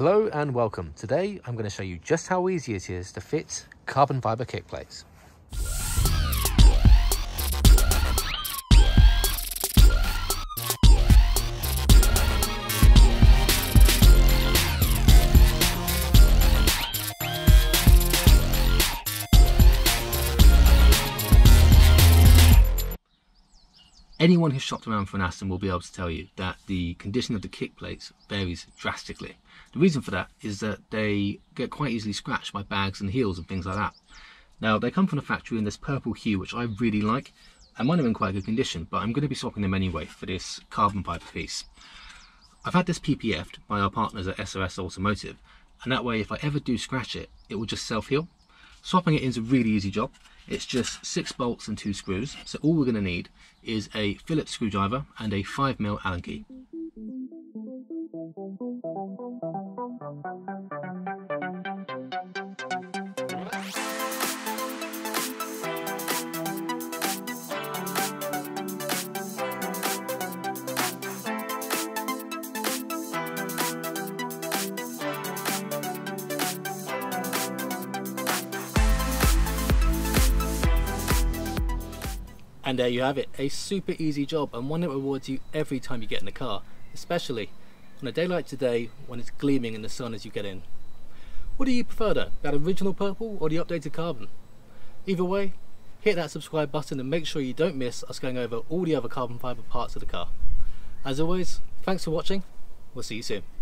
Hello and welcome. Today I'm going to show you just how easy it is to fit carbon fibre kick plates. Anyone who's shopped around for an Aston will be able to tell you that the condition of the kick plates varies drastically. The reason for that is that they get quite easily scratched by bags and heels and things like that. Now, they come from the factory in this purple hue, which I really like, and mine are in quite good condition, but I'm going to be swapping them anyway for this carbon fibre piece. I've had this PPF'd by our partners at SRS Automotive, and that way if I ever do scratch it, it will just self-heal. Swapping it is a really easy job. It's just 6 bolts and 2 screws, so all we're going to need is a Phillips screwdriver and a 5mm Allen key. And there you have it, a super easy job, and one that rewards you every time you get in the car, especially on a day like today when it's gleaming in the sun as you get in. What do you prefer though, that original purple or the updated carbon? Either way, hit that subscribe button and make sure you don't miss us going over all the other carbon fibre parts of the car. As always, thanks for watching, we'll see you soon.